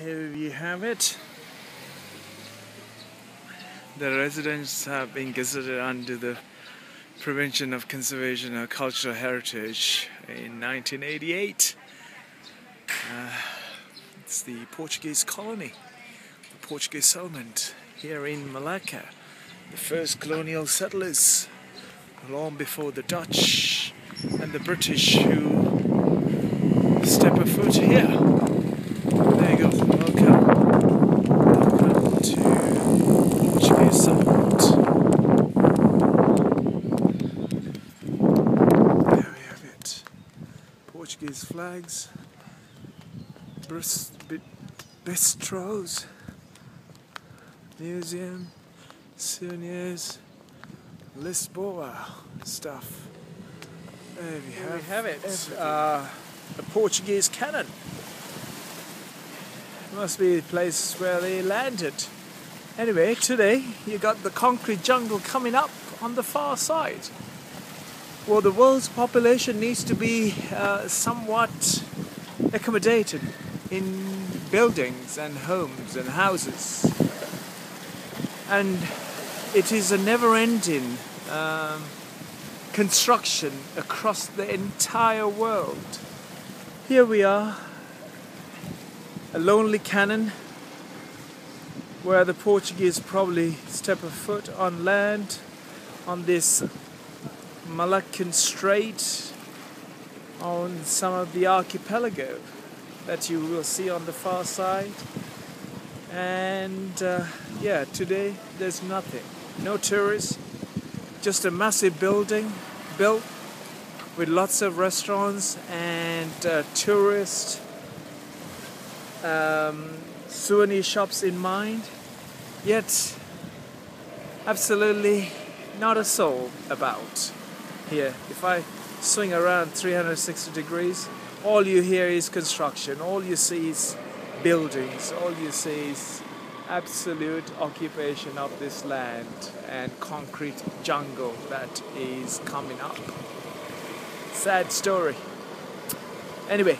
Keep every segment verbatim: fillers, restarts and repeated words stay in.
Here we have it. The residents have been gazetted under the Prevention of Conservation of Cultural Heritage in nineteen eighty-eight. Uh, it's the Portuguese colony, the Portuguese settlement here in Malacca. The first colonial settlers, long before the Dutch and the British who step a foot here. There you go, welcome, welcome to Portuguese settlement. There we have it, Portuguese flags, bistros, museum, souvenirs, Lisboa stuff. There we have, we have it. Uh, a Portuguese cannon. Must be the place where they landed. Anyway, today you got the concrete jungle coming up on the far side. Well, the world's population needs to be uh, somewhat accommodated in buildings and homes and houses. And it is a never-ending um, construction across the entire world. Here we are, a lonely cannon where the Portuguese probably step a foot on land on this Malaccan Strait, on some of the archipelago that you will see on the far side. And uh, yeah, today there's nothing. No tourists, just a massive building built with lots of restaurants and uh, tourist um, souvenir shops in mind, yet absolutely not a soul about here. If I swing around three hundred sixty degrees, all you hear is construction, all you see is buildings, all you see is absolute occupation of this land and concrete jungle that is coming up. Sad story. Anyway,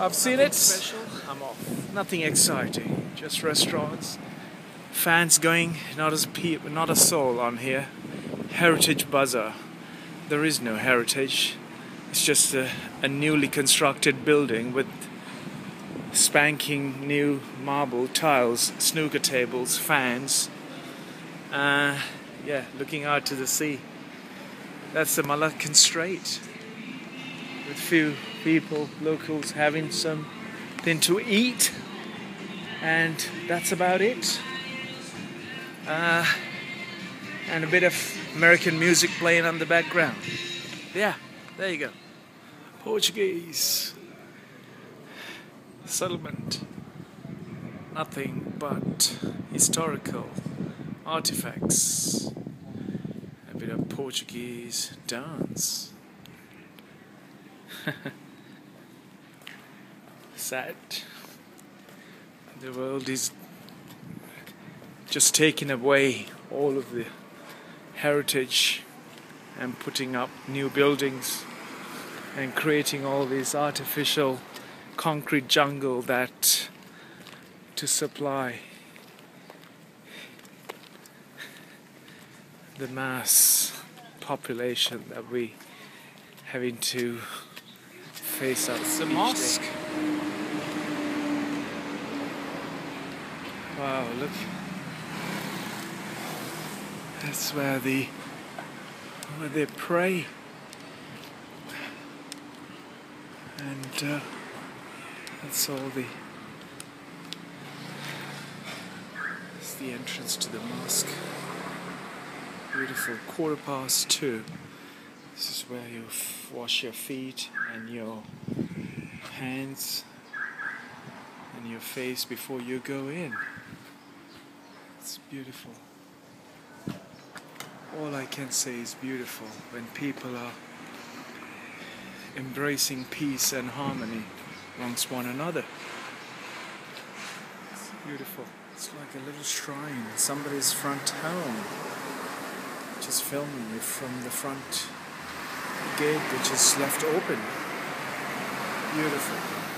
I've seen it. Special. I'm off. Nothing exciting. Just restaurants, fans going. Not as peep, not a soul on here. Heritage bazaar. There is no heritage. It's just a, a newly constructed building with spanking new marble tiles, snooker tables, fans. Uh, yeah, looking out to the sea. That's the Malaccan Strait. With few people, locals having something to eat, and that's about it. Uh, and a bit of American music playing on the background. Yeah, there you go. Portuguese settlement. Nothing but historical artifacts. A bit of Portuguese dance. Sad. The world is just taking away all of the heritage and putting up new buildings and creating all these artificial concrete jungle that to supply the mass population that we having to face up. It's a mosque. Wow, look. That's where the where they pray. And uh, that's all the, it's the entrance to the mosque. Beautiful. Quarter past two. This is where you wash your feet and your hands and your face before you go in. It's beautiful. All I can say is beautiful when people are embracing peace and harmony amongst one another. It's beautiful. It's like a little shrine in somebody's front home. Just filming it from the front gate, which is left open. Beautiful.